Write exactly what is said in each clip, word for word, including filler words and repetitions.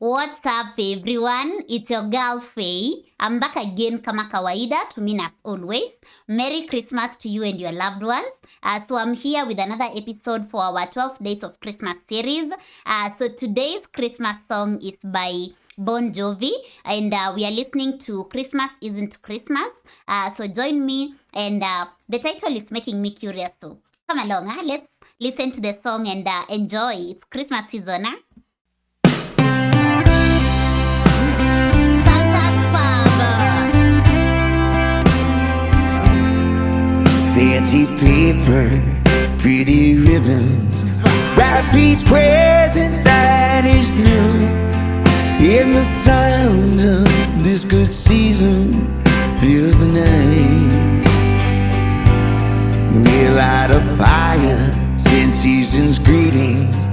What's up everyone, it's your girl Faye. I'm back again kama kawaida, to me as always. Merry Christmas to you and your loved ones. Uh, so I'm here with another episode for our twelve Days of Christmas series. Uh, so today's Christmas song is by Bon Jovi, and uh, we are listening to Christmas Isn't Christmas. Uh, so join me, and uh, the title is making me curious, so come along, huh? Let's listen to the song and uh, enjoy. It's Christmas season, huh? Fancy paper, pretty ribbons, wrap each present that is new. In the sound of this good season fills the night. We'll light a fire, send season's greetings,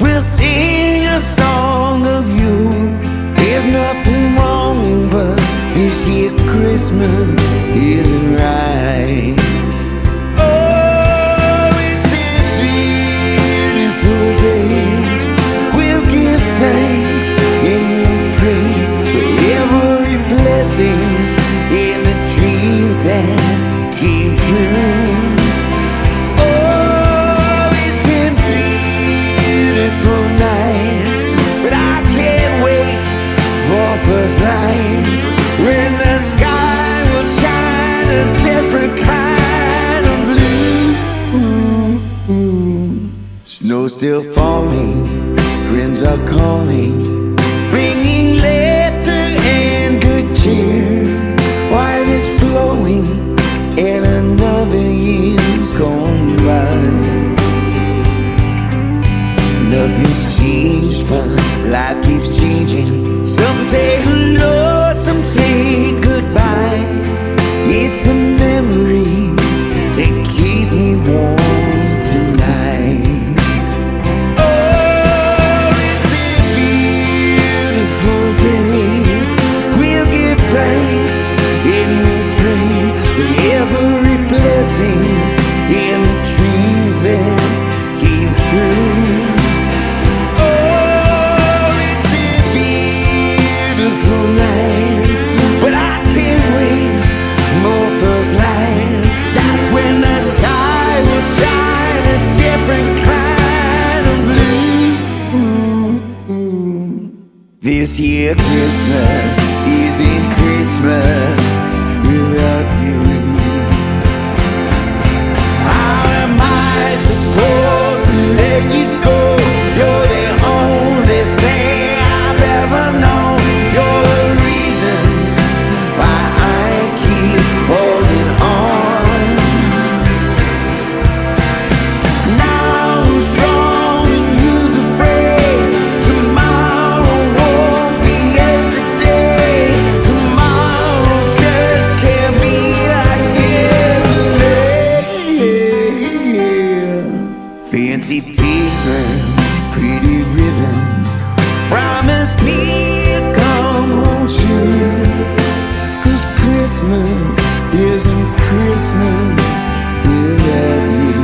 we'll sing a song of you. There's nothing wrong, but this year Christmas isn't right. When the sky will shine a different kind of blue. Ooh, ooh. Snow still falling, friends are calling, bringing laughter and good cheer. Wine is flowing and another year's gone by. Nothing's changed but life keeps changing. Some say hello, some say goodbye. It's the memories that keep me warm tonight. Oh, it's a beautiful day. We'll give thanks and we'll pray for every blessing and the dreams that came true. Oh, it's a beautiful night. This year Christmas isn't Christmas without you. How am I supposed to let you go? You're the only thing I've ever known. You're the reason why I keep holding on. Now I'm strong and you're afraid. Tomorrow won't be yesterday. Tomorrow just can't be like yesterday. Fancy paper, pretty ribbons, promise me you'll come home soon. 'Cause Christmas isn't Christmas without you.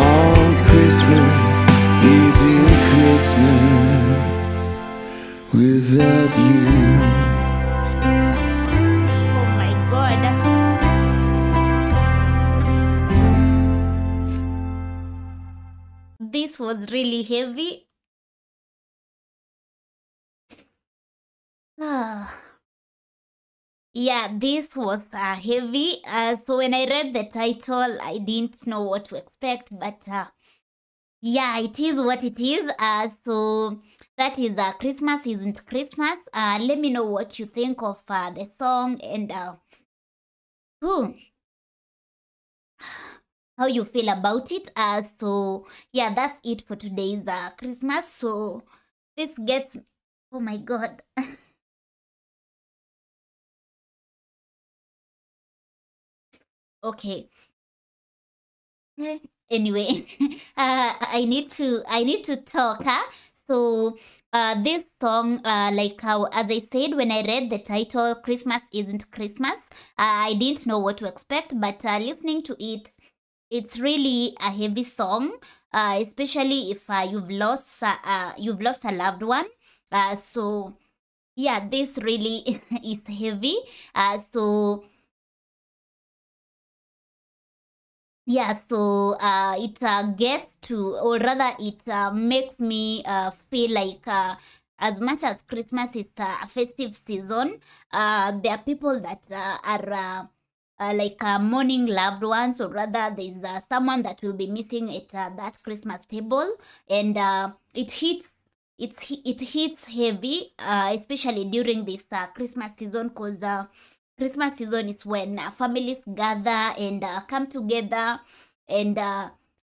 Oh, Christmas isn't Christmas without you. Oh my God. This was really heavy. Yeah, this was uh, heavy. Uh, so when I read the title, I didn't know what to expect, but uh, yeah, it is what it is. Uh, so that is uh, Christmas Isn't Christmas. Uh, let me know what you think of uh, the song, and uh, whew, how you feel about it. Uh, so yeah, that's it for today's uh, Christmas. So this gets, oh my God. Okay. Anyway, uh, I need to I need to talk. Huh? So uh, this song, uh, like how as I said, when I read the title, Christmas Isn't Christmas, uh, I didn't know what to expect. But uh, listening to it, it's really a heavy song. uh, especially if uh, you've lost uh, uh, you've lost a loved one. Uh, so yeah, this really is heavy. Uh, so yeah, so uh, it uh, gets to, or rather it uh, makes me uh, feel like uh, as much as Christmas is a festive season, uh, there are people that uh, are uh, uh, like uh, mourning loved ones, or rather there is uh, someone that will be missing at uh, that Christmas table, and uh, it hits it, it hits heavy, uh, especially during this uh, Christmas season, because uh, Christmas season is when uh, families gather and uh, come together and uh,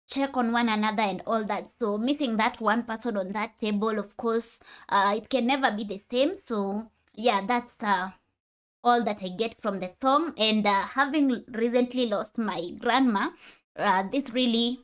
check on one another and all that. So missing that one person on that table, of course, uh, it can never be the same. So yeah, that's uh, all that I get from the song. And uh, having recently lost my grandma, uh, this really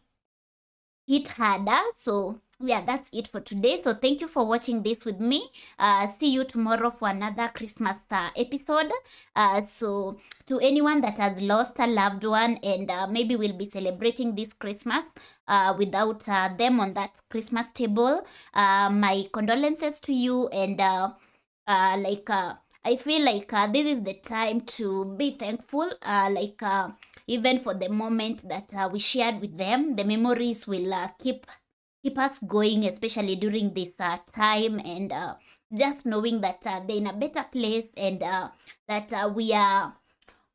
hit harder. So yeah, that's it for today. So thank you for watching this with me. Uh, see you tomorrow for another Christmas uh, episode. Uh, so to anyone that has lost a loved one, and uh, maybe we'll be celebrating this Christmas uh, without uh, them on that Christmas table, uh, my condolences to you. And uh, uh, like uh, I feel like uh, this is the time to be thankful, uh, like uh, even for the moment that uh, we shared with them. The memories will uh, keep keep us going, especially during this uh, time, and uh, just knowing that uh, they're in a better place, and uh, that uh, we are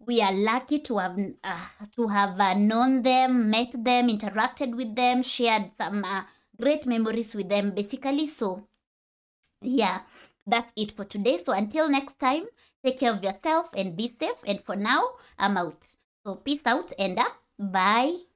we are lucky to have uh, to have uh, known them, met them, interacted with them, shared some uh, great memories with them, basically. So yeah, that's it for today. So until next time, take care of yourself and be safe. And for now, I'm out. So peace out and uh, bye.